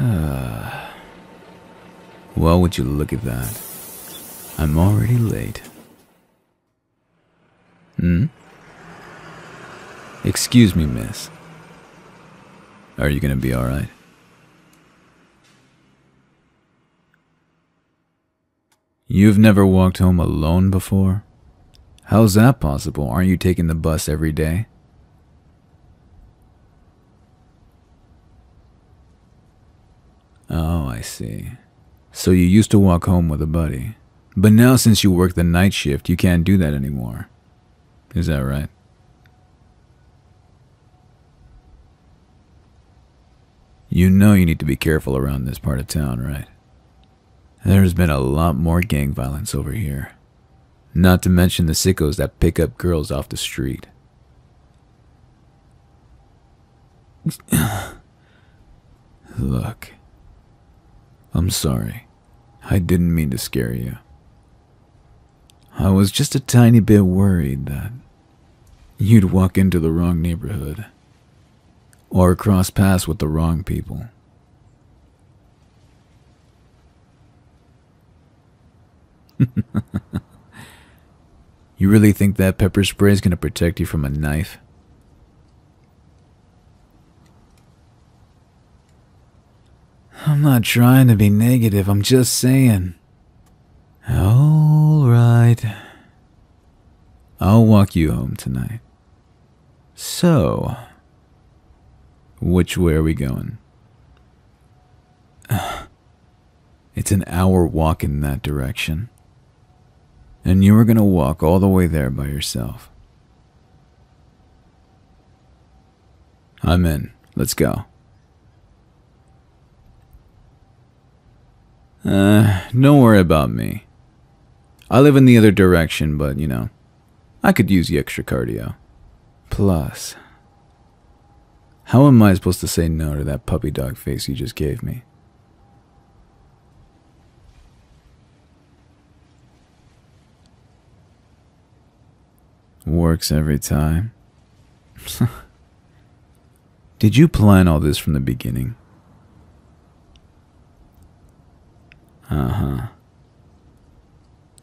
Well, would you look at that? I'm already late. Excuse me, miss. Are you gonna be all right? You've never walked home alone before? How's that possible? Aren't you taking the bus every day? Oh, I see. So you used to walk home with a buddy. But now since you work the night shift, you can't do that anymore. Is that right? You know you need to be careful around this part of town, right? There's been a lot more gang violence over here. Not to mention the sickos that pick up girls off the street. Look, I'm sorry. I didn't mean to scare you. I was just a tiny bit worried that you'd walk into the wrong neighborhood or cross paths with the wrong people. You really think that pepper spray is going to protect you from a knife? I'm not trying to be negative, I'm just saying. Alright. I'll walk you home tonight. So, which way are we going? It's an hour walk in that direction. And you were going to walk all the way there by yourself. I'm in. Let's go. Don't worry about me. I live in the other direction, but, you know, I could use the extra cardio. Plus, how am I supposed to say no to that puppy dog face you just gave me? Works every time. Did you plan all this from the beginning?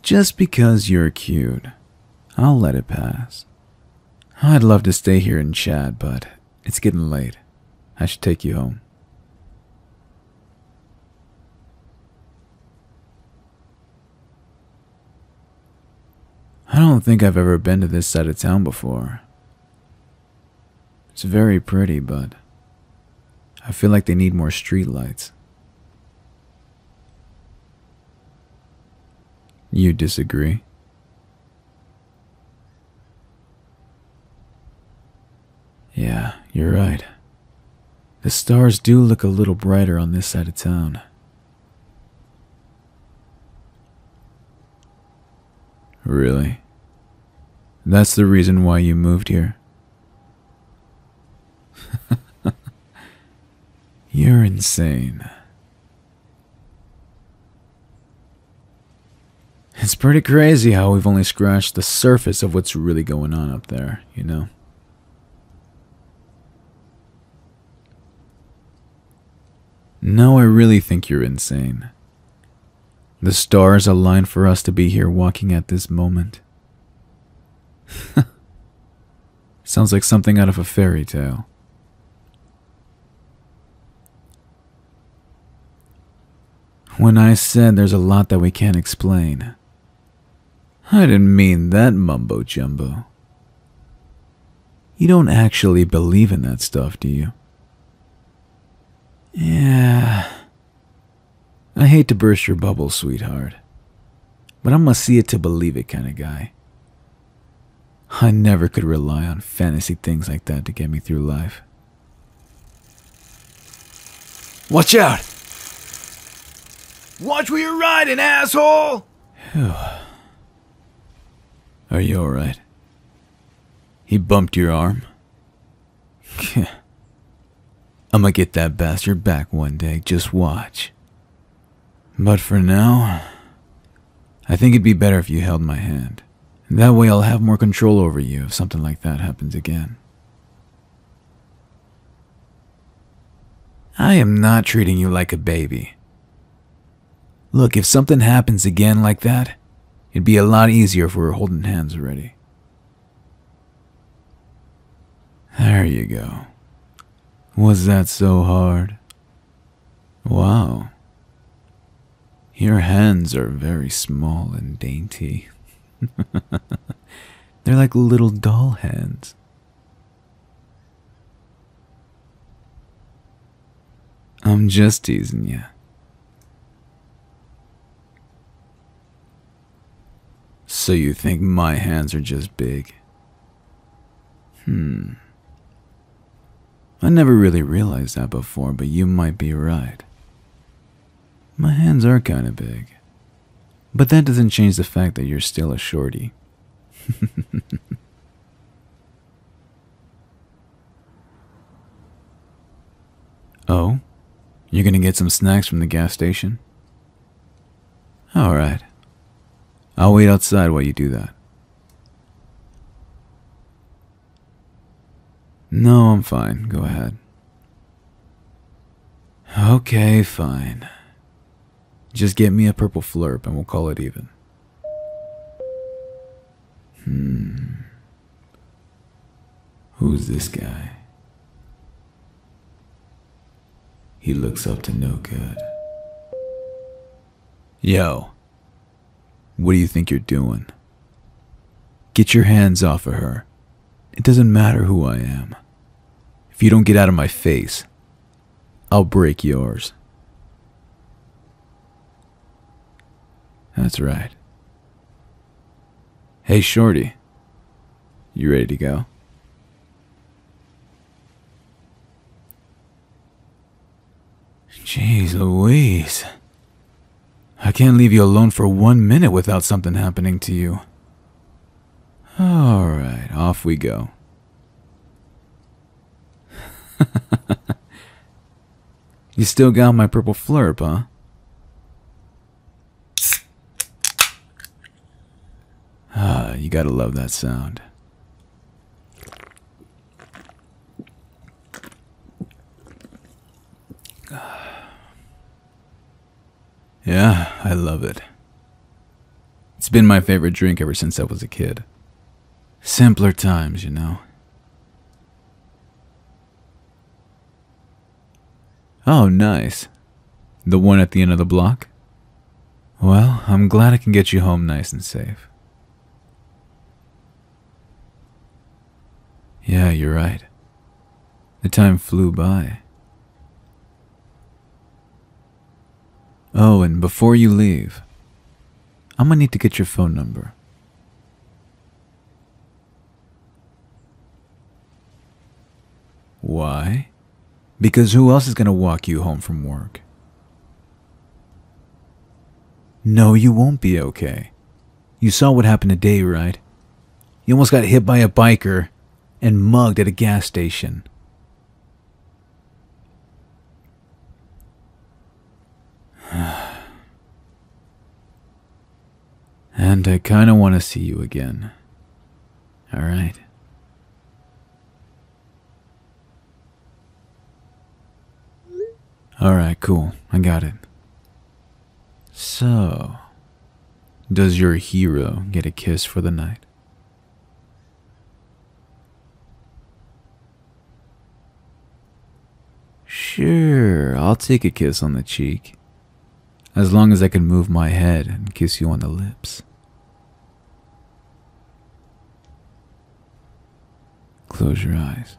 Just because you're cute, I'll let it pass. I'd love to stay here and chat, but it's getting late. I should take you home. I don't think I've ever been to this side of town before. It's very pretty, but I feel like they need more streetlights. You disagree? Yeah, you're right. The stars do look a little brighter on this side of town. Really? That's the reason why you moved here? You're insane. It's pretty crazy how we've only scratched the surface of what's really going on up there, you know? No, I really think you're insane. The stars align for us to be here walking at this moment. Sounds like something out of a fairy tale. When I said there's a lot that we can't explain, I didn't mean that mumbo jumbo. You don't actually believe in that stuff, do you? Yeah. I hate to burst your bubble, sweetheart, but I'm a see-it-to-believe-it kind of guy. I never could rely on fantasy things like that to get me through life. Watch out! Watch where you're riding, asshole! Are you alright? He bumped your arm? I'm gonna get that bastard back one day, just watch. But for now, I think it'd be better if you held my hand. That way I'll have more control over you if something like that happens again. I am not treating you like a baby. Look, if something happens again like that, it'd be a lot easier if we were holding hands already. There you go. Was that so hard? Wow. Your hands are very small and dainty. They're like little doll hands. I'm just teasing you. So you think my hands are just big? I never really realized that before, but you might be right. My hands are kind of big. But that doesn't change the fact that you're still a shorty. Oh? You're gonna get some snacks from the gas station? Alright. I'll wait outside while you do that. No, I'm fine. Go ahead. Okay, fine. Just get me a purple flurp and we'll call it even. Who's this guy? He looks up to no good. Yo. What do you think you're doing? Get your hands off of her. It doesn't matter who I am. If you don't get out of my face, I'll break yours. That's right. Hey, shorty. You ready to go? Jeez Louise. I can't leave you alone for 1 minute without something happening to you. Alright, off we go. You still got my purple flurp, huh? Ah, you gotta love that sound. Yeah, I love it. It's been my favorite drink ever since I was a kid. Simpler times, you know. Oh, nice. The one at the end of the block? Well, I'm glad I can get you home nice and safe. Yeah, you're right. The time flew by. Oh, and before you leave, I'm gonna need to get your phone number. Why? Because who else is gonna walk you home from work? No, you won't be okay. You saw what happened today, right? You almost got hit by a biker and mugged at a gas station. And I kind of want to see you again. Alright. Alright, cool. I got it. So, does your hero get a kiss for the night? Sure, I'll take a kiss on the cheek. As long as I can move my head and kiss you on the lips. Close your eyes.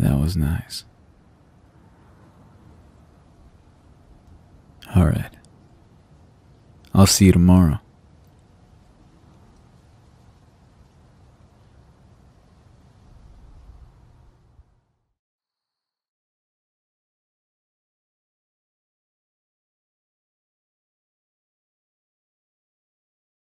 That was nice. All right. I'll see you tomorrow.